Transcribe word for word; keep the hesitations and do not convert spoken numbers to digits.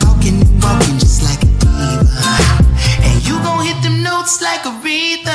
Talking and walking just like a diva, and you gon' hit them notes like a reed.